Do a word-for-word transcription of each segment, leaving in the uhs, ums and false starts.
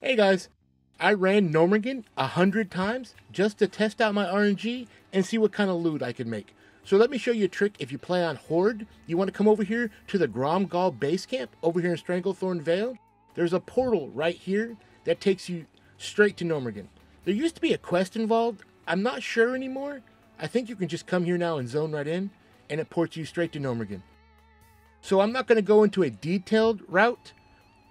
Hey guys, I ran Gnomeregan a hundred times just to test out my R N G and see what kind of loot I could make. So let me show you a trick if you play on Horde. You want to come over here to the Grom'gol base camp over here in Stranglethorn Vale. There's a portal right here that takes you straight to Gnomeregan. There used to be a quest involved. I'm not sure anymore. I think you can just come here now and zone right in and it ports you straight to Gnomeregan. So I'm not going to go into a detailed route.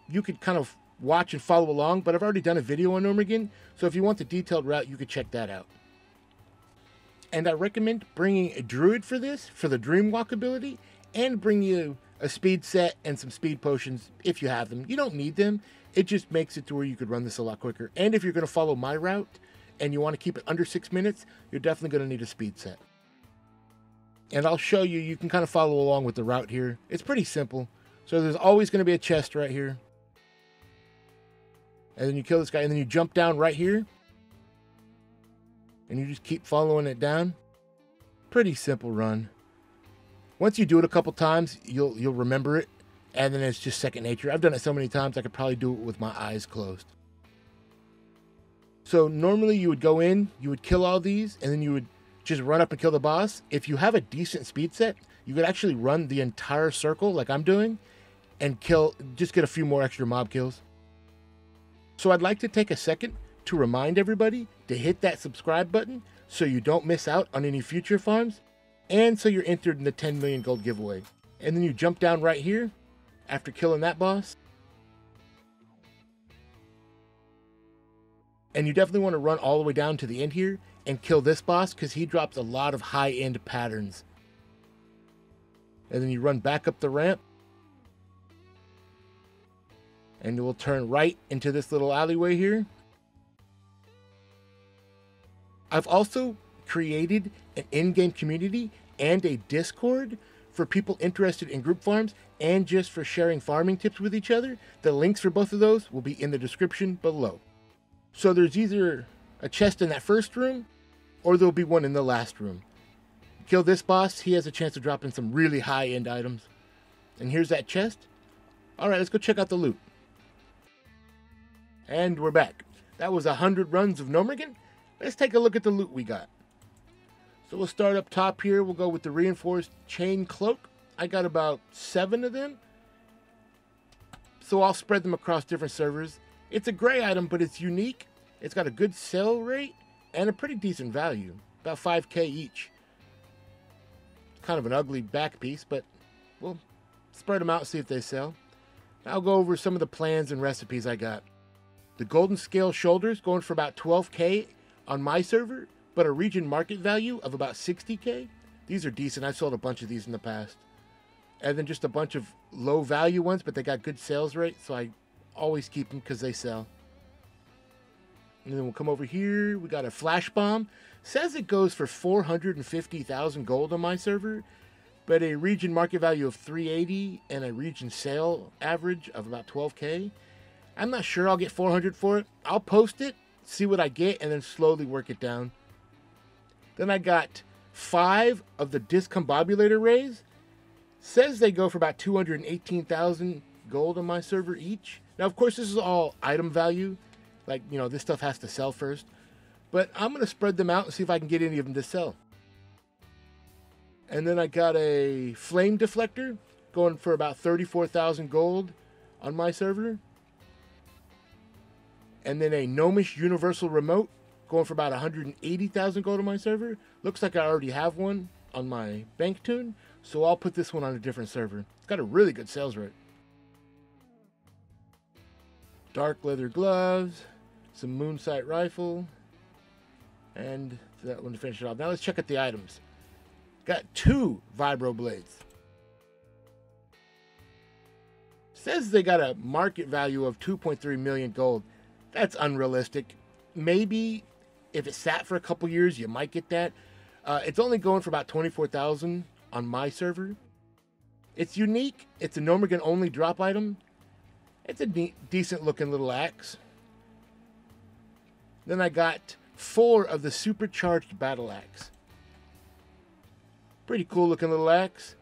You could kind of watch and follow along, but I've already done a video on Gnomeregan, so if you want the detailed route, you could check that out. And I recommend bringing a druid for this, for the Dreamwalk ability, and bring you a speed set and some speed potions if you have them. You don't need them, it just makes it to where you could run this a lot quicker. And if you're going to follow my route, and you want to keep it under six minutes, you're definitely going to need a speed set. And I'll show you, you can kind of follow along with the route here. It's pretty simple. So there's always going to be a chest right here. And then you kill this guy, and then you jump down right here. And you just keep following it down. Pretty simple run. Once you do it a couple times, you'll you'll remember it. And then it's just second nature. I've done it so many times, I could probably do it with my eyes closed. So normally you would go in, you would kill all these, and then you would just run up and kill the boss. If you have a decent speed set, you could actually run the entire circle like I'm doing and kill, just get a few more extra mob kills. So I'd like to take a second to remind everybody to hit that subscribe button so you don't miss out on any future farms and so you're entered in the ten million gold giveaway. And then you jump down right here after killing that boss. And you definitely want to run all the way down to the end here and kill this boss because he drops a lot of high-end patterns. And then you run back up the ramp. And it will turn right into this little alleyway here. I've also created an in-game community and a Discord for people interested in group farms and just for sharing farming tips with each other. The links for both of those will be in the description below. So there's either a chest in that first room or there'll be one in the last room. Kill this boss, he has a chance of dropping some really high-end items. And here's that chest. Alright, let's go check out the loot. And we're back. That was one hundred runs of Gnomeregan. Let's take a look at the loot we got. So we'll start up top here. We'll go with the reinforced chain cloak. I got about seven of them. So I'll spread them across different servers. It's a gray item, but it's unique. It's got a good sell rate and a pretty decent value. About five K each. Kind of an ugly back piece, but we'll spread them out and see if they sell. I'll go over some of the plans and recipes I got. The Golden Scale Shoulders going for about twelve K on my server, but a region market value of about sixty K. These are decent. I've sold a bunch of these in the past. And then just a bunch of low value ones, but they got good sales rate, so I always keep them because they sell. And then we'll come over here. We got a Flash Bomb. Says it goes for four hundred fifty thousand gold on my server, but a region market value of three eighty and a region sale average of about twelve K. I'm not sure I'll get four hundred for it. I'll post it, see what I get, and then slowly work it down. Then I got five of the discombobulator rays. Says they go for about two hundred eighteen thousand gold on my server each. Now, of course, this is all item value. Like, you know, this stuff has to sell first. But I'm going to spread them out and see if I can get any of them to sell. And then I got a flame deflector going for about thirty-four thousand gold on my server. And then a Gnomish Universal Remote going for about one hundred eighty thousand gold on my server. Looks like I already have one on my bank tune, so I'll put this one on a different server. It's got a really good sales rate. Dark leather gloves, some Moonsight Rifle, and that one to finish it off. Now let's check out the items. Got two Vibro Blades. Says they got a market value of two point three million gold. That's unrealistic. Maybe if it sat for a couple years, you might get that. Uh, it's only going for about twenty-four thousand on my server. It's unique. It's a Gnomeregan only drop item. It's a de decent looking little axe. Then I got four of the supercharged battle axe. Pretty cool looking little axe.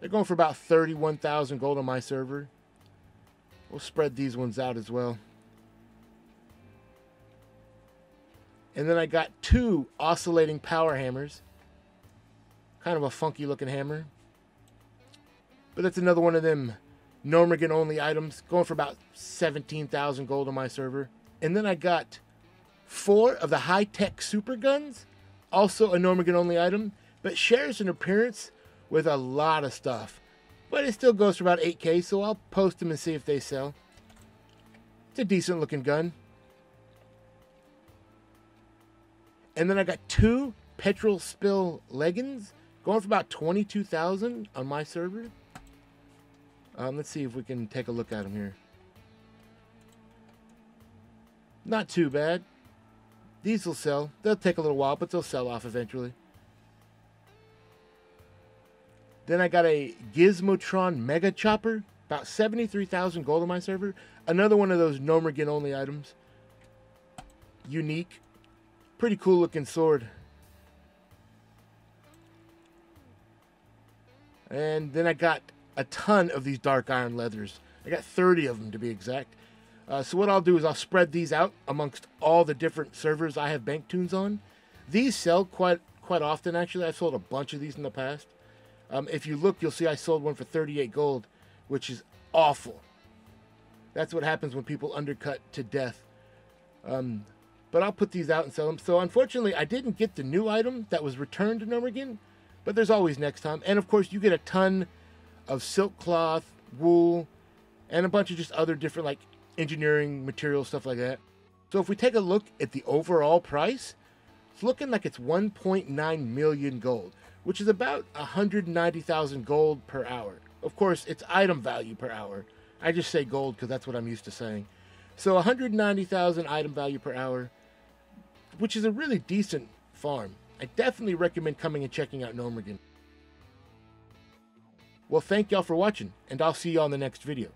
They're going for about thirty-one thousand gold on my server. We'll spread these ones out as well. And then I got two oscillating power hammers. Kind of a funky looking hammer. But that's another one of them Gnomeregan only items, going for about seventeen thousand gold on my server. And then I got four of the high tech super guns, also a Gnomeregan only item, but shares an appearance with a lot of stuff. But it still goes for about eight K, so I'll post them and see if they sell. It's a decent looking gun. And then I got two petrol spill leggings, going for about twenty-two thousand on my server. Um, let's see if we can take a look at them here. Not too bad. These will sell. They'll take a little while, but they'll sell off eventually. Then I got a Gizmotron Mega Chopper, about seventy-three thousand gold on my server. Another one of those Gnomeregan only items. Unique. Pretty cool looking sword. And then I got a ton of these dark iron leathers. I got thirty of them to be exact. Uh, so what I'll do is I'll spread these out amongst all the different servers I have bank tunes on. These sell quite quite often actually. I've sold a bunch of these in the past. Um, if you look, you'll see I sold one for thirty-eight gold, which is awful. That's what happens when people undercut to death. Um, but I'll put these out and sell them. So unfortunately, I didn't get the new item that was returned to Gnomeregan, but there's always next time. And of course, you get a ton of silk cloth, wool, and a bunch of just other different like engineering materials, stuff like that. So if we take a look at the overall price, it's looking like it's one point nine million gold, which is about one hundred ninety thousand gold per hour. Of course, it's item value per hour. I just say gold because that's what I'm used to saying. So one hundred ninety thousand item value per hour, which is a really decent farm. I definitely recommend coming and checking out Gnomeregan. Well, thank y'all for watching, and I'll see y'all in the next video.